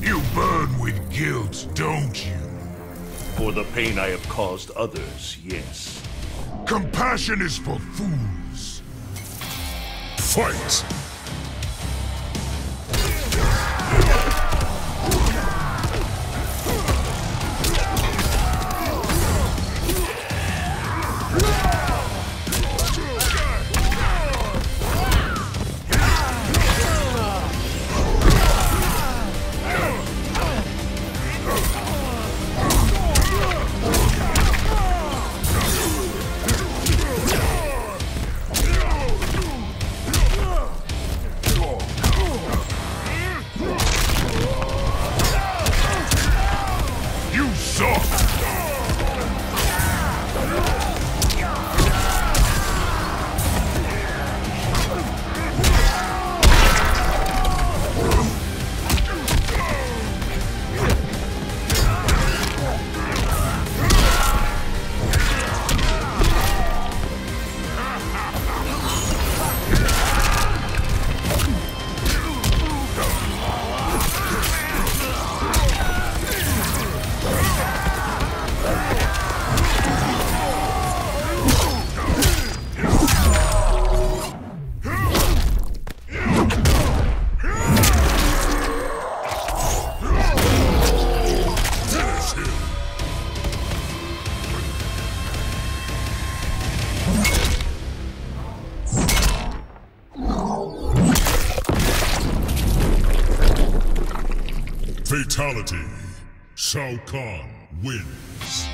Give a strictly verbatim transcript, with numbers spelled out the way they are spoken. You burn with guilt, don't you? For the pain I have caused others, yes. Compassion is for fools. Fight! Fatality. Shao Kahn wins.